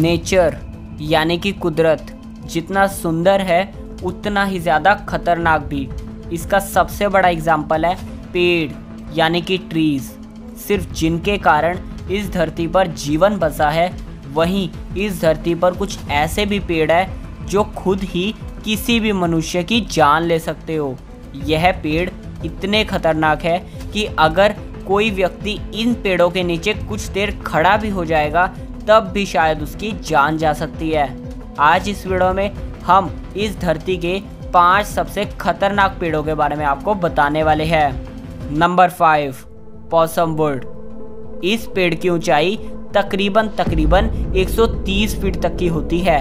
Nature यानी कि कुदरत जितना सुंदर है उतना ही ज़्यादा खतरनाक भी। इसका सबसे बड़ा एग्जाम्पल है पेड़ यानी कि ट्रीज़। सिर्फ जिनके कारण इस धरती पर जीवन बसा है, वहीं इस धरती पर कुछ ऐसे भी पेड़ है जो खुद ही किसी भी मनुष्य की जान ले सकते हो। यह पेड़ इतने खतरनाक है कि अगर कोई व्यक्ति इन पेड़ों के नीचे कुछ देर खड़ा भी हो जाएगा तब भी शायद उसकी जान जा सकती है। आज इस वीडियो में हम इस धरती के 5 सबसे खतरनाक पेड़ों के बारे में आपको बताने वाले हैं। Number 5 possum bird. इस पेड़ की ऊंचाई तकरीबन 130 फीट तक की होती है।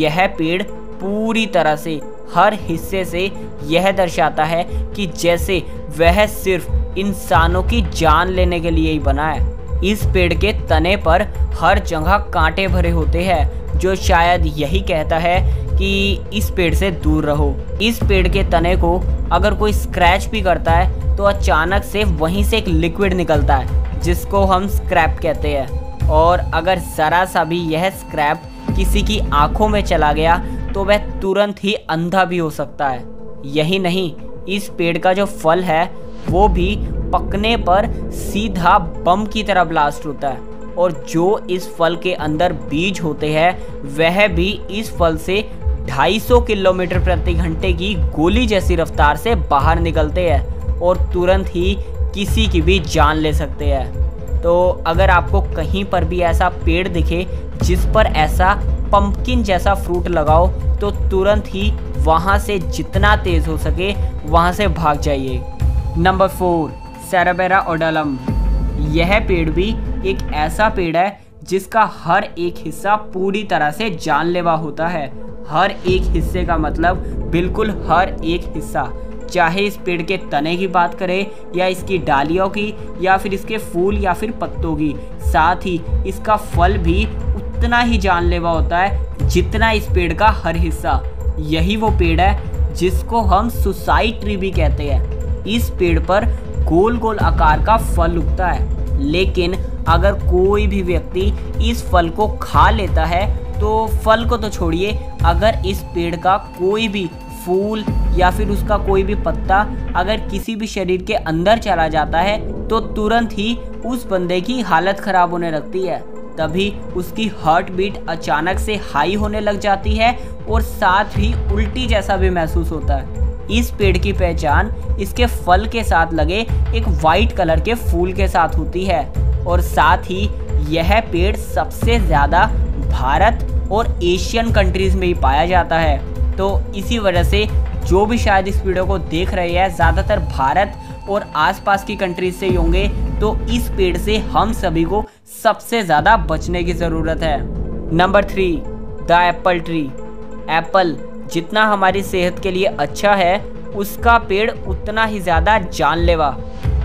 यह पेड़ पूरी तरह से हर हिस्से से यह दर्शाता है कि जैसे वह सिर्फ इंसानों की जान लेने के लिए ही बना है। इस पेड़ के तने पर हर जगह कांटे भरे होते हैं, जो शायद यही कहता है कि इस पेड़ से दूर रहो। इस पेड़ के तने को अगर कोई स्क्रैच भी करता है तो अचानक से वहीं से एक लिक्विड निकलता है जिसको हम स्क्रैप कहते हैं, और अगर ज़रा सा भी यह स्क्रैप किसी की आंखों में चला गया तो वह तुरंत ही अंधा भी हो सकता है। यही नहीं, इस पेड़ का जो फल है वो भी पकने पर सीधा बम की तरह ब्लास्ट होता है, और जो इस फल के अंदर बीज होते हैं वह भी इस फल से 250 किलोमीटर प्रति घंटे की गोली जैसी रफ्तार से बाहर निकलते हैं और तुरंत ही किसी की भी जान ले सकते हैं। तो अगर आपको कहीं पर भी ऐसा पेड़ दिखे जिस पर ऐसा पंपकिन जैसा फ्रूट लगाओ तो तुरंत ही वहां से जितना तेज़ हो सके वहां से भाग जाइए। Number 4 cerbera odollam. यह पेड़ भी एक ऐसा पेड़ है जिसका हर एक हिस्सा पूरी तरह से जानलेवा होता है। हर एक हिस्से का मतलब बिल्कुल हर एक हिस्सा, चाहे इस पेड़ के तने की बात करें या इसकी डालियों की या फिर इसके फूल या फिर पत्तों की। साथ ही इसका फल भी उतना ही जानलेवा होता है जितना इस पेड़ का हर हिस्सा। यही वो पेड़ है जिसको हम सुसाइड ट्री भी कहते हैं। इस पेड़ पर गोल गोल आकार का फल उगता है, लेकिन अगर कोई भी व्यक्ति इस फल को खा लेता है तो फल को तो छोड़िए, अगर इस पेड़ का कोई भी फूल या फिर उसका कोई भी पत्ता अगर किसी भी शरीर के अंदर चला जाता है तो तुरंत ही उस बंदे की हालत ख़राब होने लगती है। तभी उसकी हार्ट बीट अचानक से हाई होने लग जाती है और साथ ही उल्टी जैसा भी महसूस होता है। इस पेड़ की पहचान इसके फल के साथ लगे एक वाइट कलर के फूल के साथ होती है, और साथ ही यह पेड़ सबसे ज़्यादा भारत और एशियन कंट्रीज़ में ही पाया जाता है। तो इसी वजह से जो भी शायद इस वीडियो को देख रहे हैं ज़्यादातर भारत और आसपास की कंट्रीज से होंगे, तो इस पेड़ से हम सभी को सबसे ज़्यादा बचने की ज़रूरत है। Number 3 the apple tree. Apple जितना हमारी सेहत के लिए अच्छा है उसका पेड़ उतना ही ज़्यादा जानलेवा।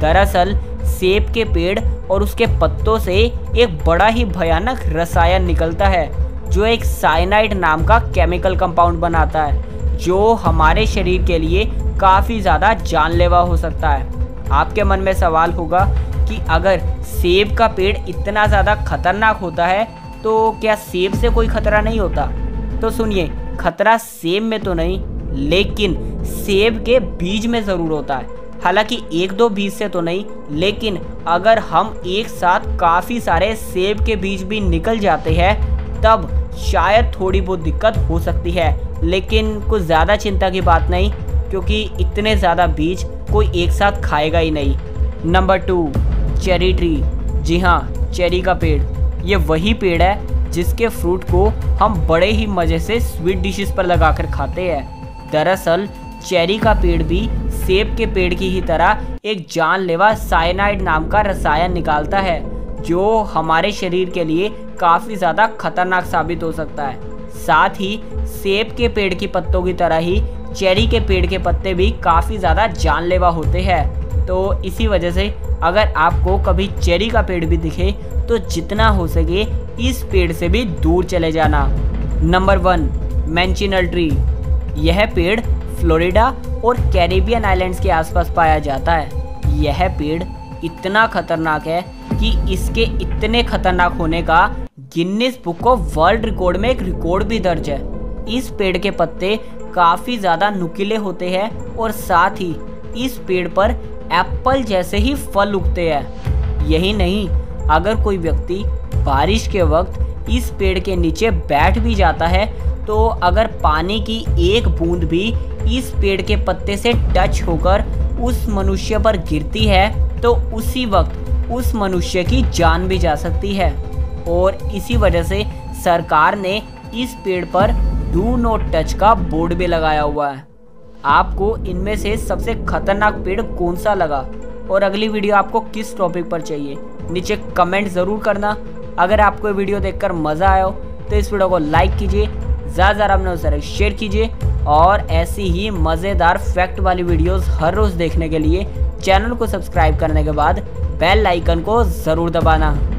दरअसल सेब के पेड़ और उसके पत्तों से एक बड़ा ही भयानक रसायन निकलता है जो एक साइनाइड नाम का केमिकल कंपाउंड बनाता है, जो हमारे शरीर के लिए काफ़ी ज़्यादा जानलेवा हो सकता है। आपके मन में सवाल होगा कि अगर सेब का पेड़ इतना ज़्यादा खतरनाक होता है तो क्या सेब से कोई खतरा नहीं होता? तो सुनिए, खतरा सेब में तो नहीं, लेकिन सेब के बीज में ज़रूर होता है। हालांकि 1-2 बीज से तो नहीं, लेकिन अगर हम एक साथ काफ़ी सारे सेब के बीज भी निकल जाते हैं तब शायद थोड़ी बहुत दिक्कत हो सकती है, लेकिन कुछ ज़्यादा चिंता की बात नहीं क्योंकि इतने ज़्यादा बीज कोई एक साथ खाएगा ही नहीं। Number 2 cherry tree. जी हाँ, चेरी का पेड़। ये वही पेड़ है जिसके फ्रूट को हम बड़े ही मज़े से स्वीट डिशेस पर लगाकर खाते हैं। दरअसल चेरी का पेड़ भी सेब के पेड़ की ही तरह एक जानलेवा साइनाइड नाम का रसायन निकालता है जो हमारे शरीर के लिए काफ़ी ज़्यादा खतरनाक साबित हो सकता है। साथ ही सेब के पेड़ के पत्तों की तरह ही चेरी के पेड़ के पत्ते भी काफ़ी ज़्यादा जानलेवा होते हैं। तो इसी वजह से अगर आपको कभी चेरी का पेड़ भी दिखे तो जितना हो सके इस पेड़ से भी दूर चले जाना। Number 1 manchineel tree. यह पेड़ फ्लोरिडा और कैरिबियन आइलैंड्स के आसपास पाया जाता है। यह पेड़ इतना खतरनाक है कि इसके इतने खतरनाक होने का Guinness book of world record में एक रिकॉर्ड भी दर्ज है। इस पेड़ के पत्ते काफ़ी ज़्यादा नुकीले होते हैं और साथ ही इस पेड़ पर एप्पल जैसे ही फल उगते हैं। यही नहीं, अगर कोई व्यक्ति बारिश के वक्त इस पेड़ के नीचे बैठ भी जाता है तो अगर पानी की एक बूंद भी इस पेड़ के पत्ते से टच होकर उस मनुष्य पर गिरती है तो उसी वक्त उस मनुष्य की जान भी जा सकती है। और इसी वजह से सरकार ने इस पेड़ पर डू नॉट टच का बोर्ड भी लगाया हुआ है। आपको इनमें से सबसे खतरनाक पेड़ कौन सा लगा और अगली वीडियो आपको किस टॉपिक पर चाहिए, नीचे कमेंट ज़रूर करना। अगर आपको वीडियो देखकर मज़ा आया हो तो इस वीडियो को लाइक कीजिए, ज़्यादा अपने सारे शेयर कीजिए और ऐसी ही मज़ेदार फैक्ट वाली वीडियोस हर रोज़ देखने के लिए चैनल को सब्सक्राइब करने के बाद बेल आइकन को ज़रूर दबाना।